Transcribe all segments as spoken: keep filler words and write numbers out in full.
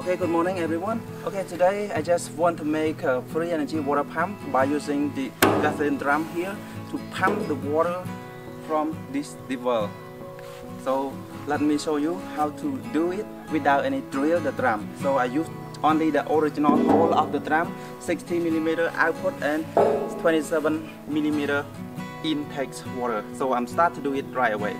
Okay, good morning everyone. Okay, today I just want to make a free energy water pump by using the gasoline drum here to pump the water from this well. So let me show you how to do it without any drill the drum. So I used only the original hole of the drum, sixty millimeter output and twenty-seven millimeter intake water. So I'm start to do it right away.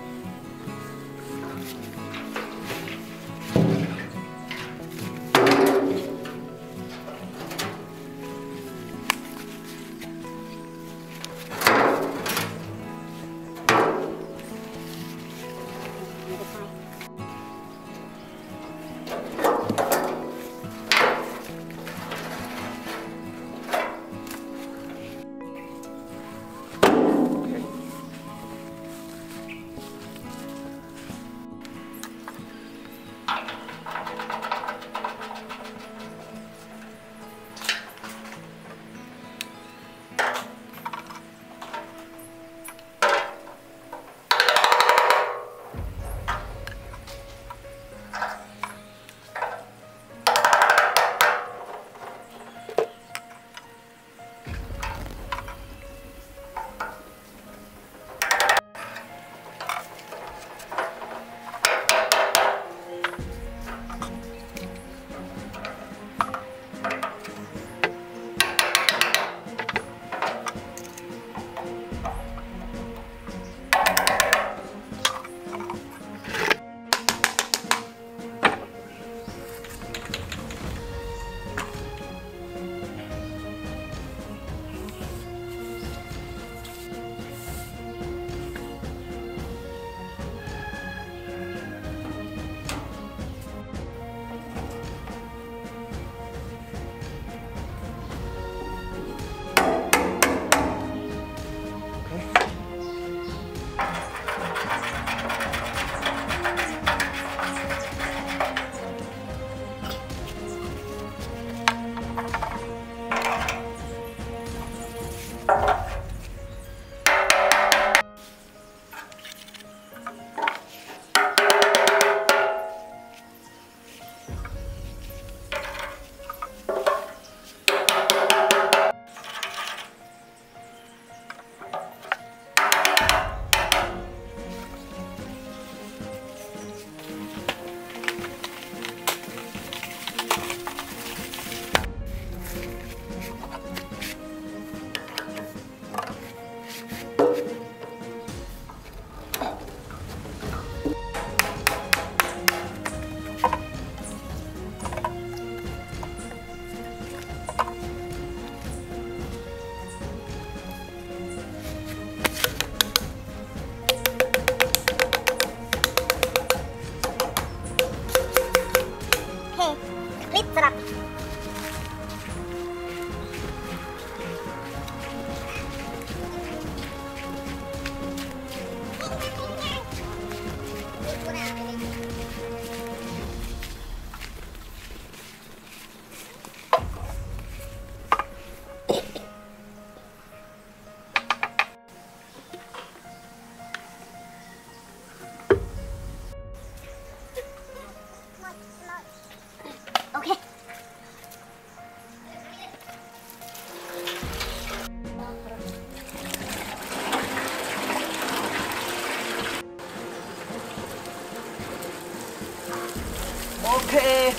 Okay,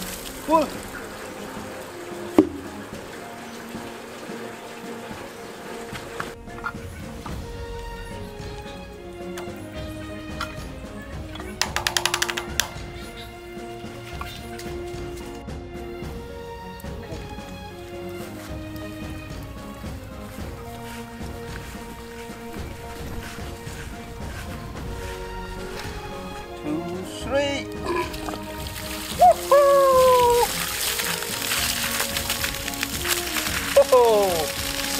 cool.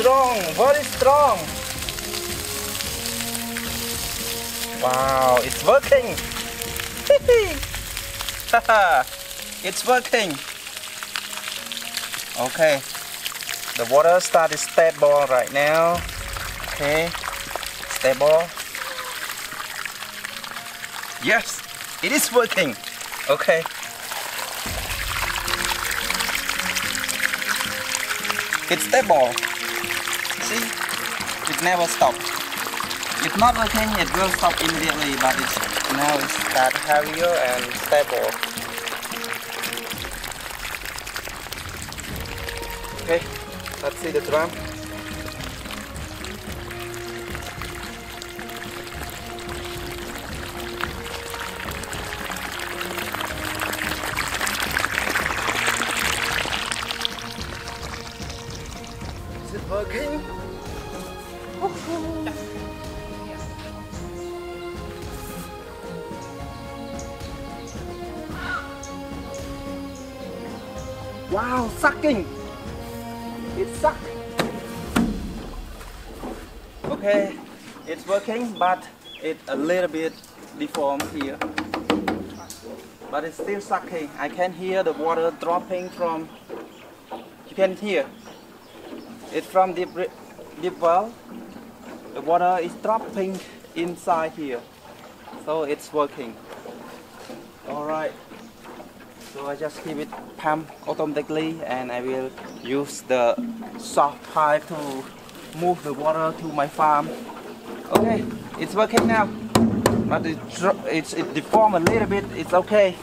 Strong, very strong. Wow, it's working. It's working. Okay, the water started stable right now. Okay, stable. Yes, it is working. Okay. It's stable. See? It never stops. If not working, it will stop immediately, but it's, now it's that heavier and stable. Okay, let's see the drum. Is it working? Woohoo! Wow, sucking! It sucked! Okay, it's working, but it's a little bit deformed here. But it's still sucking. I can hear the water dropping from... You can hear. It's from deep, deep well. The water is dropping inside here. So it's working. Alright. So I just keep it pumped automatically, and I will use the soft pipe to move the water to my farm. Okay, it's working now. But it, it's, it deformed a little bit, it's okay.